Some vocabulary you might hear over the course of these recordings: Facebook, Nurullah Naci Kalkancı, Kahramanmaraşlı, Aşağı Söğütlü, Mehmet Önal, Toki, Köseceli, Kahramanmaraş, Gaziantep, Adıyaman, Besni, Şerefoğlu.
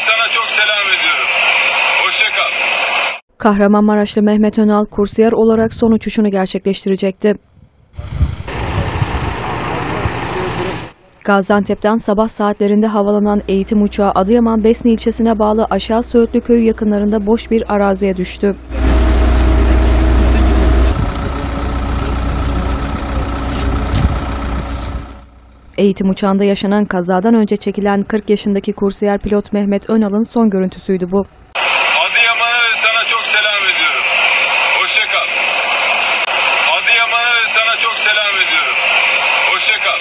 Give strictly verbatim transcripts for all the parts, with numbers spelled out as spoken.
sana çok selam ediyorum. Hoşça kal. Kahramanmaraşlı Mehmet Önal kursiyer olarak son uçuşunu gerçekleştirecekti. Gaziantep'ten sabah saatlerinde havalanan eğitim uçağı Adıyaman Besni ilçesine bağlı Aşağı Söğütlü köyü yakınlarında boş bir araziye düştü. Eğitim uçağında yaşanan kazadan önce çekilen kırk yaşındaki kursiyer pilot Mehmet Önal'ın son görüntüsüydü bu. Adıyaman'a ve sana çok selam ediyorum. Hoşça kal. Adıyaman'a ve sana çok selam ediyorum. Hoşça kal.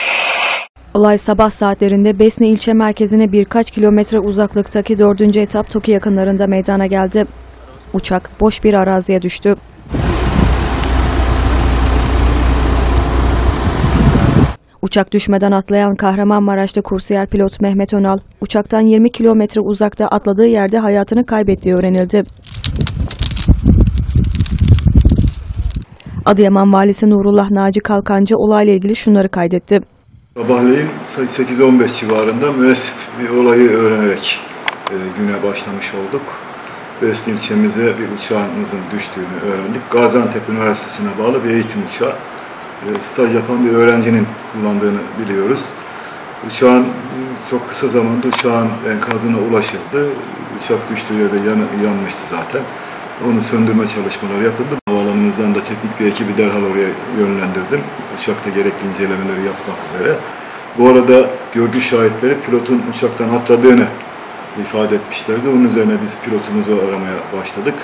Olay sabah saatlerinde Besni ilçe merkezine birkaç kilometre uzaklıktaki dördüncü etap Toki yakınlarında meydana geldi. Uçak boş bir araziye düştü. Uçak düşmeden atlayan Kahramanmaraşlı kursiyer pilot Mehmet Önal, uçaktan yirmi kilometre uzakta atladığı yerde hayatını kaybettiği öğrenildi. Adıyaman Valisi Nurullah Naci Kalkancı olayla ilgili şunları kaydetti. Sabahleyin sekiz on beş civarında müessif bir olayı öğrenerek güne başlamış olduk. Besni ilçemize bir uçağımızın düştüğünü öğrendik. Gaziantep Üniversitesi'ne bağlı bir eğitim uçağı. Staj yapan bir öğrencinin kullandığını biliyoruz. Uçağın çok kısa zamanda uçağın enkazına ulaşıldı. Uçak düştüğü yerde yan, yanmıştı zaten. Onu söndürme çalışmaları yapıldı. Havaalanımızdan da teknik bir ekibi derhal oraya yönlendirdim. Uçakta gerekli incelemeleri yapmak üzere. Bu arada görgü şahitleri pilotun uçaktan atladığını ifade etmişlerdi. Onun üzerine biz pilotumuzu aramaya başladık.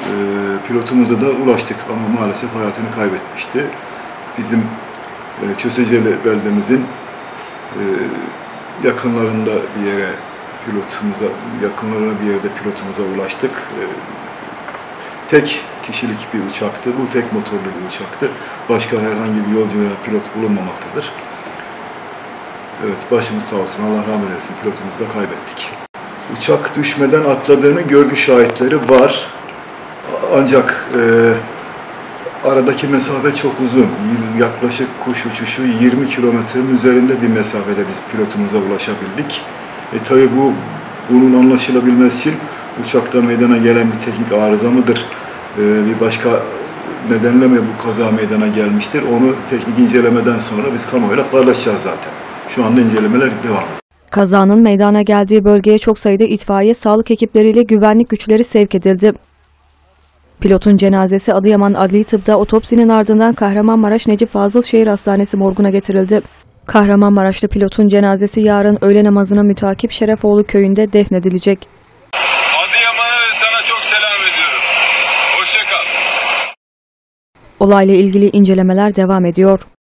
E, pilotumuza da ulaştık ama maalesef hayatını kaybetmişti. Bizim e, Köseceli beldemizin e, yakınlarında bir yere pilotumuza yakınlarına bir yerde pilotumuza ulaştık. E, tek kişilik bir uçaktı. Bu tek motorlu bir uçaktı. Başka herhangi bir yolcu veya pilot bulunmamaktadır. Evet, başımız sağ olsun. Allah rahmet eylesin. Pilotumuzu da kaybettik. Uçak düşmeden atladığını görgü şahitleri var. Ancak e, aradaki mesafe çok uzun. Yaklaşık kuş uçuşu yirmi kilometrenin üzerinde bir mesafede biz pilotumuza ulaşabildik. E tabi bu bunun anlaşılabilmesi için uçakta meydana gelen bir teknik arıza mıdır? E, bir başka nedenle mi bu kaza meydana gelmiştir? Onu teknik incelemeden sonra biz kamuoyuyla paylaşacağız zaten. Şu anda incelemeler devam ediyor. Kazanın meydana geldiği bölgeye çok sayıda itfaiye, sağlık ekipleriyle güvenlik güçleri sevk edildi. Pilotun cenazesi Adıyaman Adli Tıp'ta otopsinin ardından Kahramanmaraş Necip Fazıl Şehir Hastanesi morguna getirildi. Kahramanmaraşlı pilotun cenazesi yarın öğle namazına mütakip Şerefoğlu köyünde defnedilecek. Adıyaman'a ve sana çok selam ediyorum. Hoşça kal. Olayla ilgili incelemeler devam ediyor.